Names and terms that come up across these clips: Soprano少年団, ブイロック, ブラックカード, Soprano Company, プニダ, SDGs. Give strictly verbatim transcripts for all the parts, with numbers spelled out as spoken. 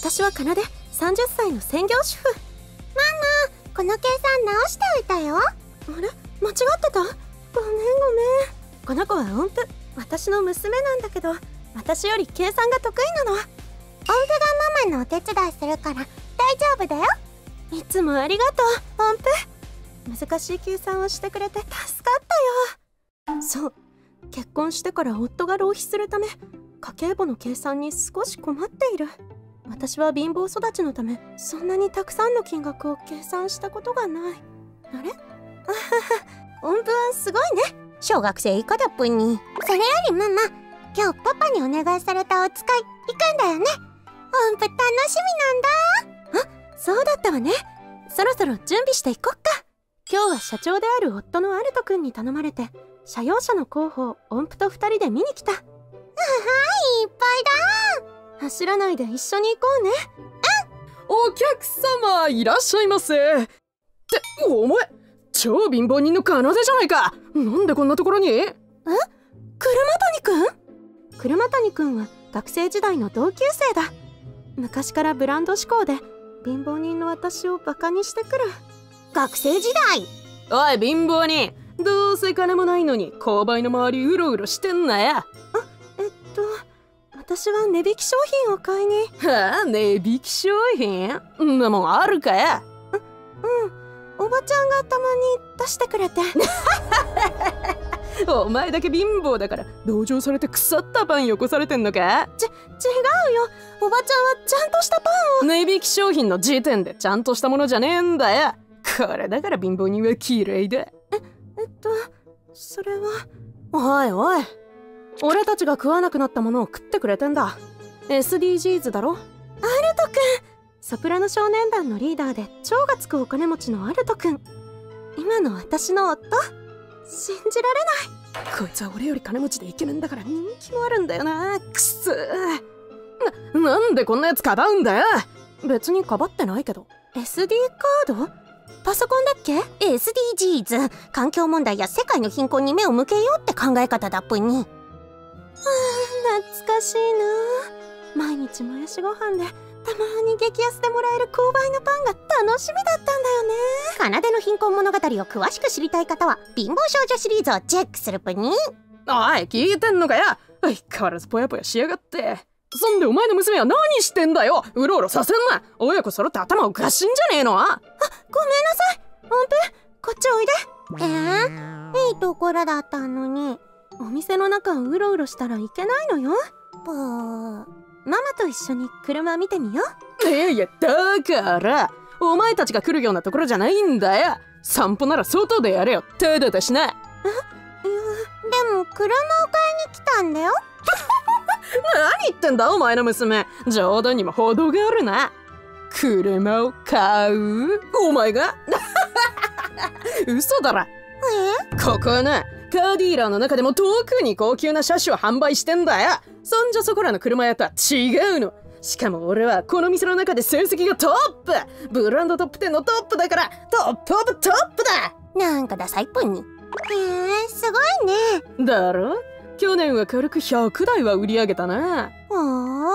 私はかなで、さんじゅっさいの専業主婦。ママ、この計算直しておいたよ。あれ、間違ってた？ごめんごめん。この子は音符、私の娘なんだけど、私より計算が得意なの。音符がママのお手伝いするから大丈夫だよ。いつもありがとう、音符。難しい計算をしてくれて助かったよ。そう、結婚してから夫が浪費するため、家計簿の計算に少し困っている。私は貧乏育ちのため、そんなにたくさんの金額を計算したことがない。あれ？あはは、音符はすごいね、小学生以下だっぷんに。それよりママ、今日パパにお願いされたお使い行くんだよね。音符楽しみなんだ。あ、そうだったわね。そろそろ準備していこっか。今日は社長である夫のアルト君に頼まれて、社用車の候補を音符とふたりで見に来た。ああ、いっぱいだ。走らないで一緒に行こうね。うん。お客様いらっしゃいませ。ってお前、超貧乏人の奏でじゃないか。なんでこんなところに？え、車谷くん？車谷くんは学生時代の同級生だ。昔からブランド志向で貧乏人の私をバカにしてくる。学生時代？おい貧乏人、どうせ金もないのに購買の周りうろうろしてんなよ。あ、えっと私は値引き商品を買いに。はあ、値引き商品？んなもんあるかや。う、うん、おばちゃんがたまに出してくれてお前だけ貧乏だから同情されて腐ったパンよこされてんのか。ち違うよ、おばちゃんはちゃんとしたパンを。値引き商品の時点でちゃんとしたものじゃねえんだよ。これだから貧乏人は嫌いだ。ええっとそれは。おいおい、俺たちが食わなくなったものを食ってくれてんだ。 エスディージーズ だろ。アルトくん、ソプラノ少年団のリーダーで超がつくお金持ちのアルト君、今の私の夫。信じられない。こいつは俺より金持ちでイケメンだから人気もあるんだよな。くそー、 な, なんでこんなやつかばうんだよ。別にかばってないけど。 エスディー カード？パソコンだっけ？ エスディージーズ、 環境問題や世界の貧困に目を向けようって考え方だっぷんに。はあ、懐かしいな。毎日もやしご飯でたまに激安でもらえる購買のパンが楽しみだったんだよね。かなでの貧困物語を詳しく知りたい方は貧乏少女シリーズをチェックするぷに。おい聞いてんのかよ。相変わらずぽやぽやしやがって。そんでお前の娘は何してんだよ。うろうろさせんな。親子揃って頭おかしいんじゃねえの。あ、ごめんなさい音符、こっちおいで。えー、いいところだったのに。お店の中をうろうろしたらいけないのよ。ぽー、ママと一緒に車見てみよう。いやいや、だからお前たちが来るようなところじゃないんだよ。散歩なら外でやれよ、手出てしない。え、いやでも車を買いに来たんだよ何言ってんだお前の娘、冗談にも程があるな。車を買うお前が嘘だろ。え、ここはな、カーディーラーの中でも特に高級な車種を販売してんだよ。そんじょそこらの車屋とは違うの。しかも俺はこの店の中で成績がトップ、ブランドトップじゅうのトップだから、トップオブトップだ。なんかダサいっぽいに。へえ、すごいね。だろ、去年は軽くひゃくだいは売り上げたな。おー、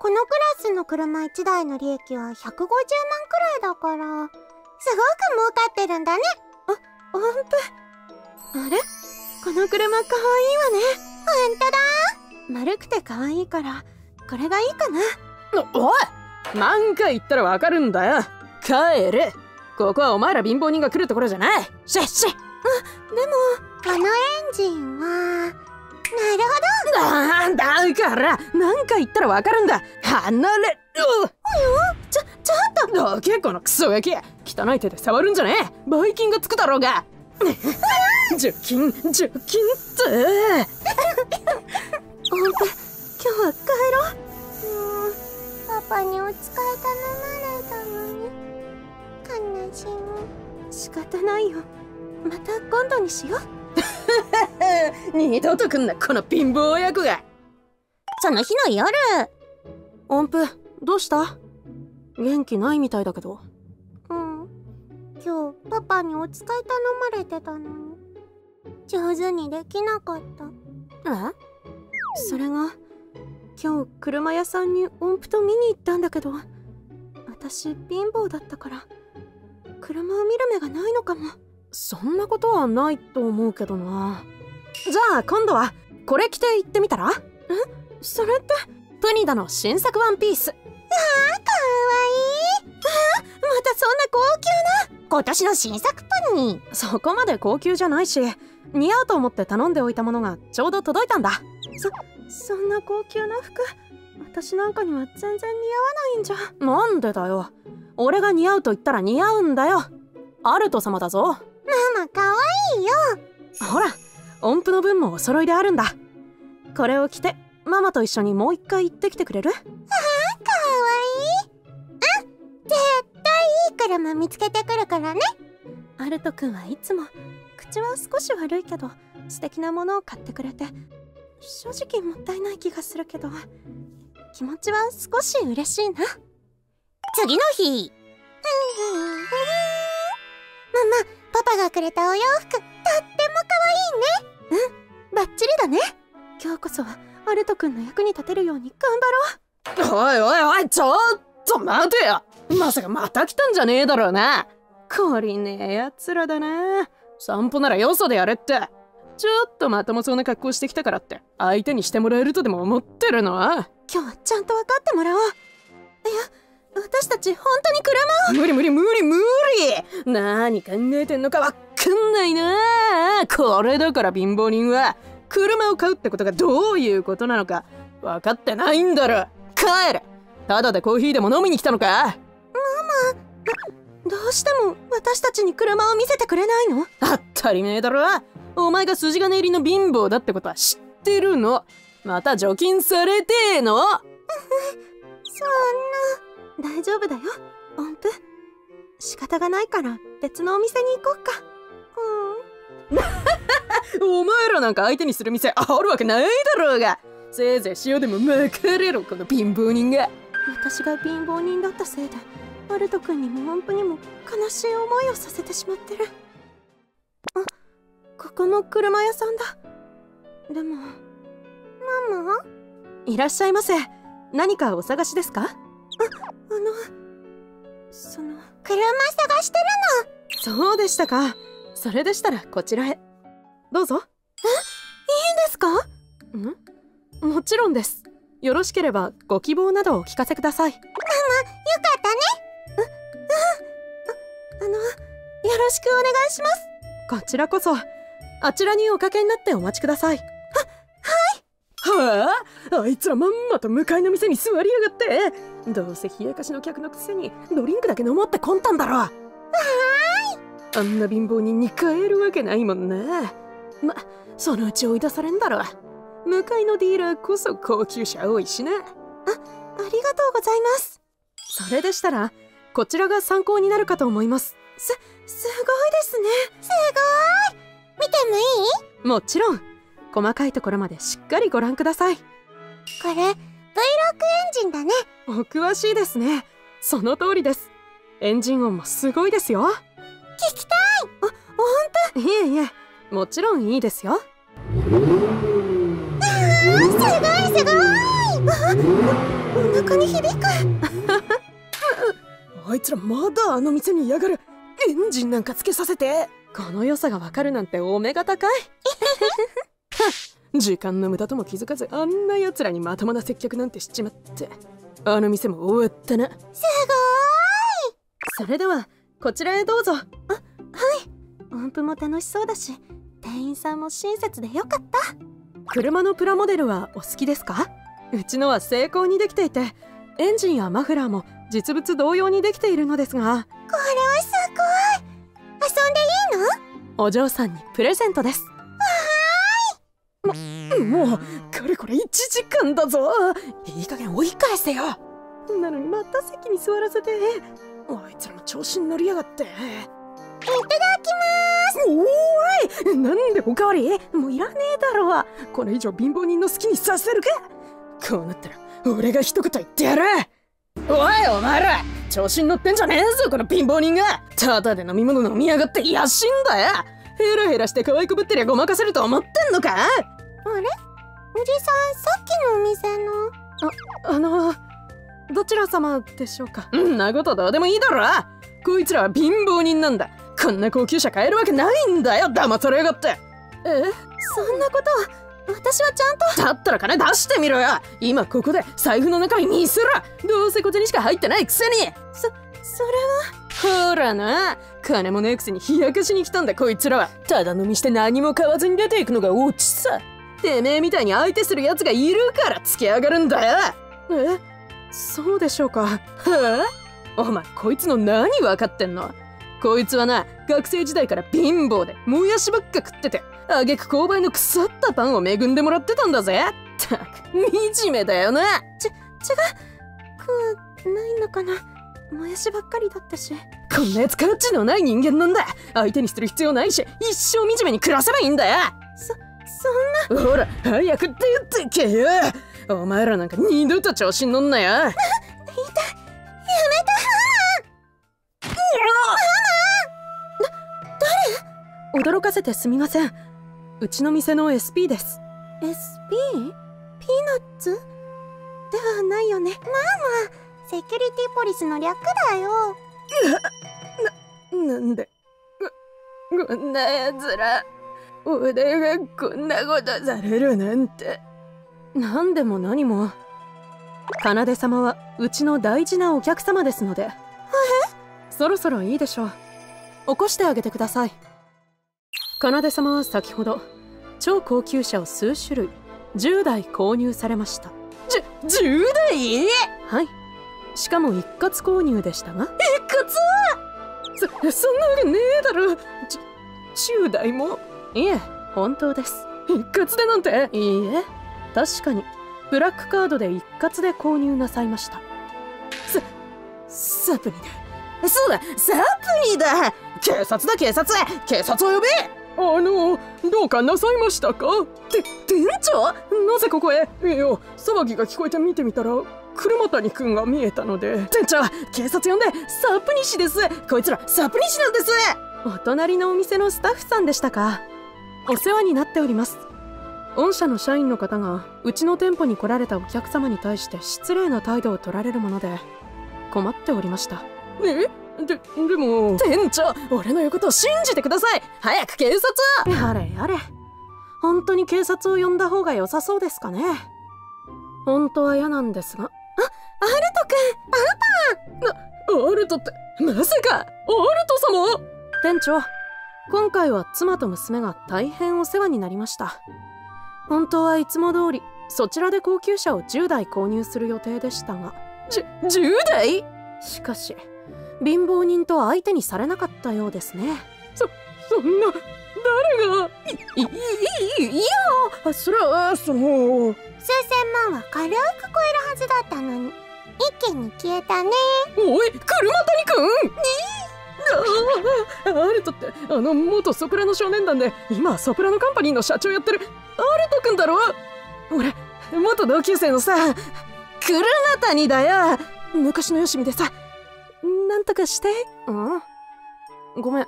このクラスの車いちだいの利益はひゃくごじゅうまんくらいだから、すごく儲かってるんだね。あ、音符、あれ、この車かわいいわね。ほんとだ、丸くて可愛いからこれがいいかな。お, おい何回言ったらわかるんだよ。帰れ、ここはお前ら貧乏人が来るところじゃない。シェッシェッ。あ、でもこのエンジンは。なるほど、だから何回言ったらわかるんだ。離れ。およ、ちょちょっとどけ、このクソガキ、汚い手で触るんじゃねえ。ばい菌がつくだろうが除菌除菌っておんぷ、今日は帰ろう。もうパパにお使い頼まれたのに悲しむ。仕方ないよ、また今度にしよう二度と来んなこの貧乏親子が。その日の夜。おんぷ、どうした？元気ないみたいだけど。うん、今日パパにお使い頼まれてたのに上手にできなかった。え？それが今日車屋さんに音符と見に行ったんだけど、私貧乏だったから車を見る目がないのかも。そんなことはないと思うけどな。じゃあ今度はこれ着て行ってみたら？え？それってプニダの新作ワンピース。ああかわいい。ああまたそんな高級な。今年の新作プニ。そこまで高級じゃないし、似合うと思って頼んでおいたものがちょうど届いたんだ。そそんな高級な服、私なんかには全然似合わないんじゃ。なんでだよ。俺が似合うと言ったら似合うんだよ。アルト様だぞ。ママかわいいよ。ほら音符の分もお揃いであるんだ。これを着てママと一緒にもう一回行ってきてくれる？ああかわいい。うん、絶対いい車見つけてくるからね。アルト君はいつも口は少し悪いけど素敵なものを買ってくれて、正直もったいない気がするけど気持ちは少し嬉しいな。次の日、ママ、パパがくれたお洋服とっても可愛いね。うん、バッチリだね。今日こそはアルト君の役に立てるように頑張ろう。おいおいおい、ちょっと待てよ。まさかまた来たんじゃねえだろうな。懲りねえやつらだな。散歩ならよそでやれって。ちょっとまともそうな格好してきたからって相手にしてもらえるとでも思ってるの？今日はちゃんと分かってもらおう。いや私たち本当に車を。無理無理無理無理、何考えてんのかわかんないな。これだから貧乏人は車を買うってことがどういうことなのか分かってないんだろ。帰れ。ただでコーヒーでも飲みに来たのか。ママどうしても私たちに車を見せてくれないの？当たり前だろ。お前が筋金入りの貧乏だってことは知ってるの。また除菌されてえの。そんな大丈夫だよ音符、仕方がないから別のお店に行こっか。うん。お前らなんか相手にする店あるわけないだろうが。せいぜい塩でもまかれろこの貧乏人が。私が貧乏人だったせいでアルト君にも音符にも悲しい思いをさせてしまってる。あ、ここも車屋さんだ。でもママ、いらっしゃいませ。何かお探しですか？あ、あの、その、車探してるの。そうでしたか。それでしたらこちらへどうぞ。え、いいですか？ん？もちろんです。よろしければご希望などお聞かせください。ママ、よかったね。う、うん、あ、あの、よろしくお願いします。こちらこそ。あちらにおかけになってお待ちください。は、はい。はあ、あいつらまんまと向かいの店に座りやがって。どうせ冷やかしの客のくせにドリンクだけ飲もうってこんたんだろ。はーい。あんな貧乏人に買えるわけないもんな。ま、そのうち追い出されんだろ。向かいのディーラーこそ高級車多いしな。あ、ありがとうございます。それでしたらこちらが参考になるかと思います。す、すごいですね。すごーい。見てもいい？もちろん。細かいところまでしっかりご覧ください。これブイロックエンジンだね。お詳しいですね。その通りです。エンジン音もすごいですよ。聞きたい。あ、ほんと？いえいえ、もちろんいいですよ。あ、すごいすごい。あ、お腹に響く。あいつらまだあの店に嫌がる。エンジンなんかつけさせて。この良さがわかるなんてお目が高い。時間の無駄とも気づかずあんなやつらにまともな接客なんてしちまって、あの店も終わったな。すごーい。それではこちらへどうぞ。あ、はい。音符も楽しそうだし店員さんも親切でよかった。車のプラモデルはお好きですか？うちのは精巧にできていてエンジンやマフラーも実物同様にできているのですが。これはすごい。遊んでいいの？お嬢さんにプレゼントです。も, もうかれこれいちじかんだぞ。いい加減追い返せよ。なのにまた席に座らせて。あいつらも調子に乗りやがって。いただきます。おーい、なんでおかわり？もういらねえだろ。これ以上貧乏人の好きにさせるか。こうなったら俺が一言言ってやる。おいお前ら調子に乗ってんじゃねえぞ。この貧乏人がただで飲み物飲みやがって野心だよ。ヘラヘラして可愛くぶってりゃごまかせると思ってんのか。あれ、おじさん、さっきのお店の。あのどちら様でしょうか。んなことどうでもいいだろ。こいつらは貧乏人なんだ。こんな高級車買えるわけないんだよ、騙されやがって。え、そんなこと、私はちゃんと。だったら金出してみろよ。今ここで財布の中身見せろ。どうせこっちにしか入ってないくせに。そそれはほらな、金もねえくせに冷やかしに来たんだこいつらは。ただ飲みして何も買わずに出ていくのがオチさ。てめえみたいに相手するやつがいるからつけ上がるんだよ。え、そうでしょうか。はあ、お前こいつの何分かってんの。こいつはな、学生時代から貧乏でもやしばっか食ってて、挙句購買の腐ったパンを恵んでもらってたんだぜ。ったく惨めだよな。ち違う、食うないのかな。もやしばっかりだったし。こんなやつ価値のない人間なんだ。相手にする必要ないし、一生惨めに暮らせばいいんだよ。そそんな。ほら早く出てけよ。お前らなんか二度と調子に乗んなよ。痛い、やめた。ママな、誰？驚かせてすみません。うちの店の エスピー です。 エスピー？ ピーナッツではないよね。ママ、セキュリティポリスの略だよ。な、なんでこんなやつら俺がこんなことされるなんて。何でも何も、奏様はうちの大事なお客様ですので。そろそろいいでしょう。起こしてあげてください。奏様は先ほど超高級車を数種類じゅうだい購入されました。じゅじゅうだい？はい、しかも一括購入でしたが。一括？ そ, そんなわけねえだろ。じじゅうだいも。いえ、本当です。一括でなんて。いいえ、確かにブラックカードで一括で購入なさいました。ササプニだ。そうだ、サプニだ。警察だ、警察、警察を呼べ。あの、どうかなさいましたか。て店長、なぜここへ。いや、騒ぎが聞こえて見てみたら車谷くんが見えたので。店長、警察呼んで。サプニ氏です。こいつらサプニ氏なんです。お隣のお店のスタッフさんでしたか。お世話になっております。御社の社員の方がうちの店舗に来られたお客様に対して失礼な態度を取られるもので困っておりました。え、で、でも店長、俺の言うことを信じてください。早く警察を。やれやれ、本当に警察を呼んだ方が良さそうですかね。本当は嫌なんですが。あ、アルトくん、アンパンな。アルトってまさかアルト様。店長、今回は妻と娘が大変お世話になりました。本当はいつも通りそちらで高級車をじゅうだい購入する予定でしたが。じじゅうだい？しかし貧乏人と相手にされなかったようですね。そそんな誰が。いいいいいや、それはその数千万は軽く超えるはずだったのに一気に消えたね。おい車谷くん。ねえ、あ、アルトってあの元ソプラノ少年団で今ソプラノカンパニーの社長やってるアルトくんだろ。俺元同級生のさ車谷だよ。昔のよしみでさ、なんとかして。うん、ごめん、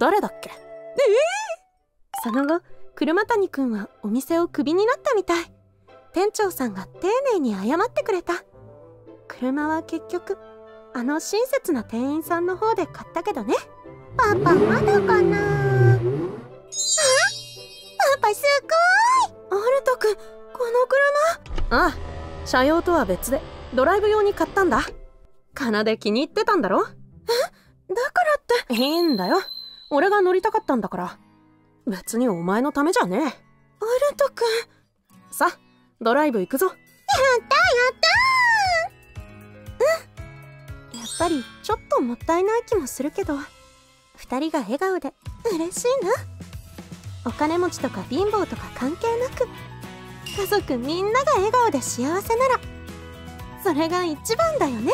誰だっけ。えー、その後車谷くんはお店をクビになったみたい。店長さんが丁寧に謝ってくれた。車は結局あの親切な店員さんの方で買ったけどね。パパまだかな。あ、パパすごい。アルトくん、この車。ああ、車用とは別でドライブ用に買ったんだ。かなで気に入ってたんだろ。え、だからって。いいんだよ、俺が乗りたかったんだから。別にお前のためじゃねえ。アルトくん、さ、ドライブ行くぞ。やったやった。やっぱりちょっともったいない気もするけど、ふたりが笑顔で嬉しいな。お金持ちとか貧乏とか関係なく、家族みんなが笑顔で幸せならそれが一番だよね。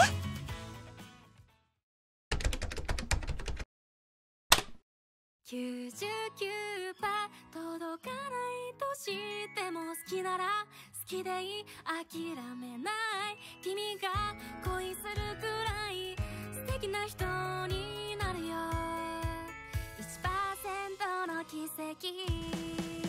きゅうじゅうきゅうパーセント届かないとしても好きなら好きでいい、諦めない、君が恋するくらい素敵な人になるよ。 いちパーセント の奇跡